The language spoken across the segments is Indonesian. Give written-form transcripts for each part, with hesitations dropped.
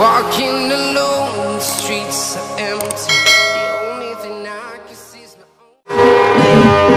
Walking alone, the streets are empty. The only thing I can see is my wow.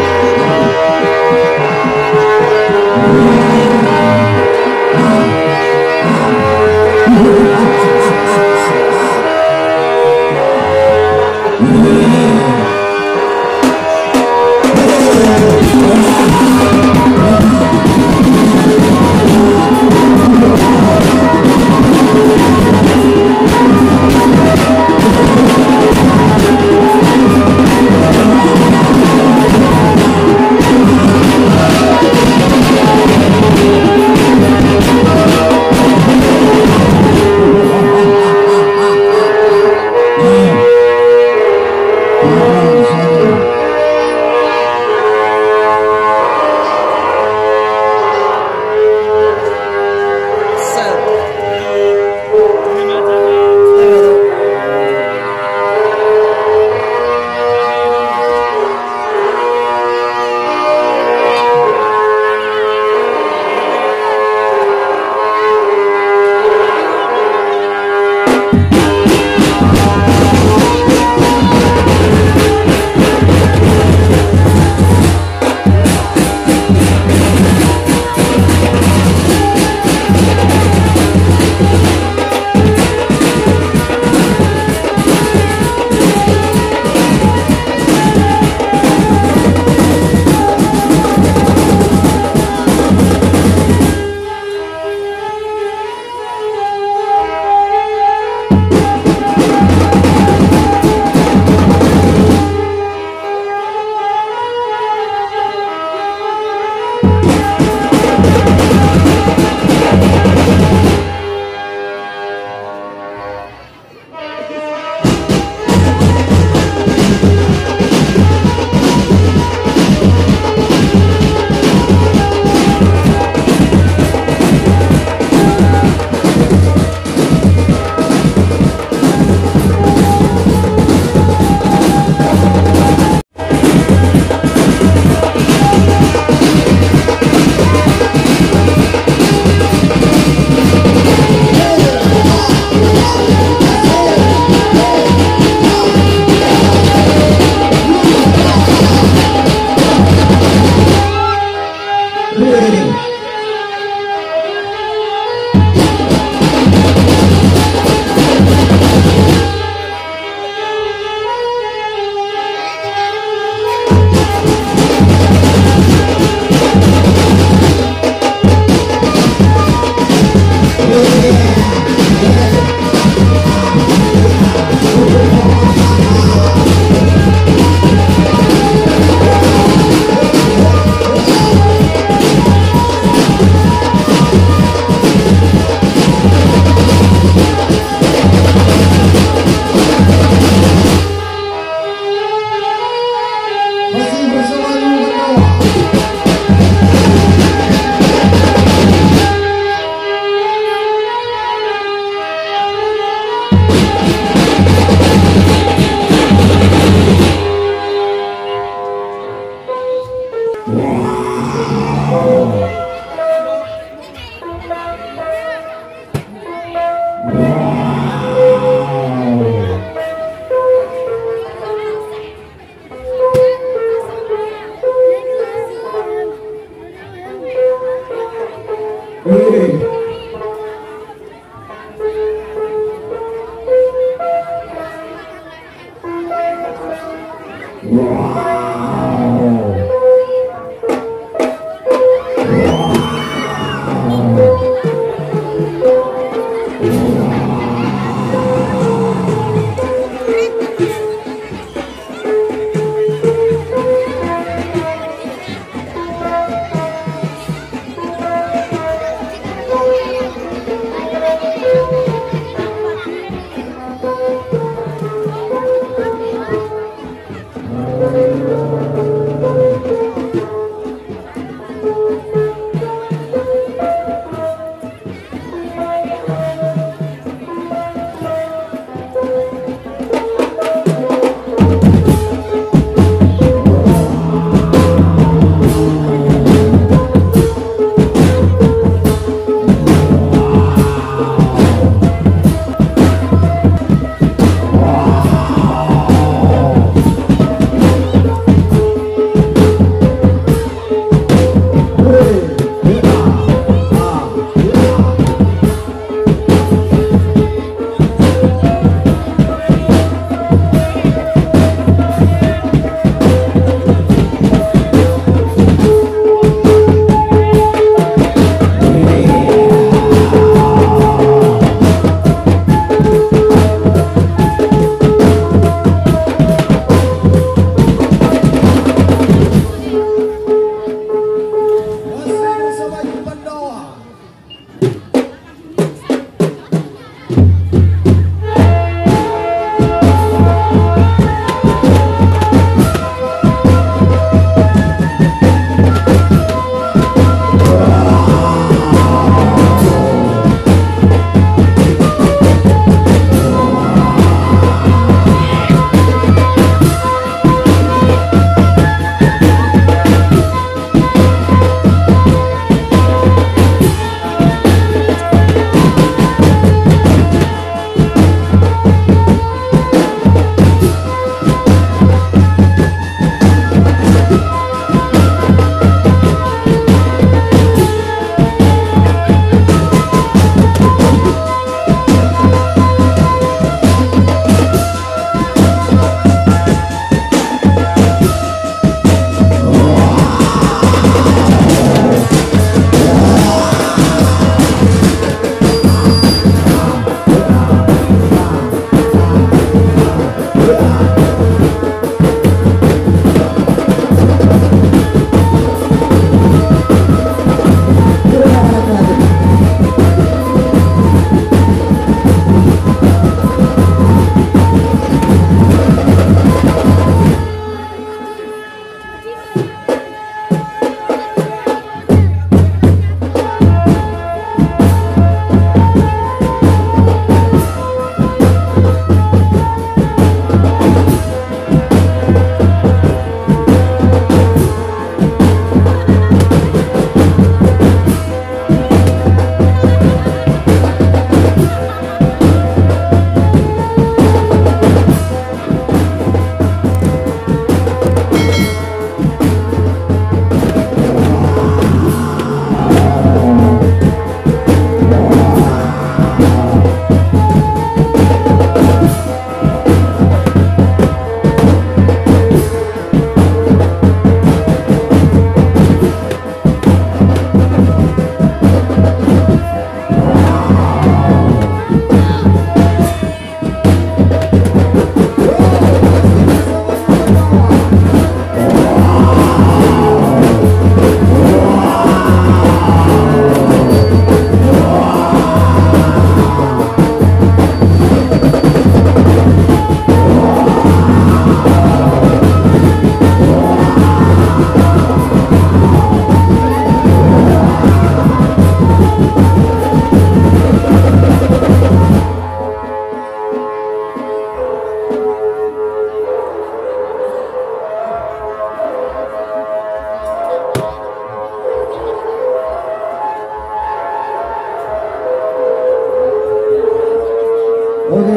Satu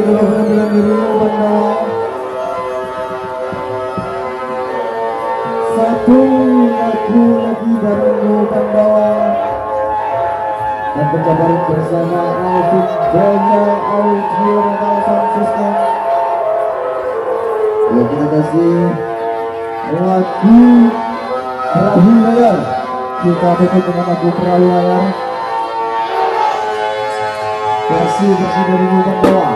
lagu lagi dari New Pandawa dan berjalan bersama Alvin Dana Audio Rekaman Sistem. Terima kasih lagu perahu layar. Kita tutup dengan lagu perahu layar versi dari New Pandawa.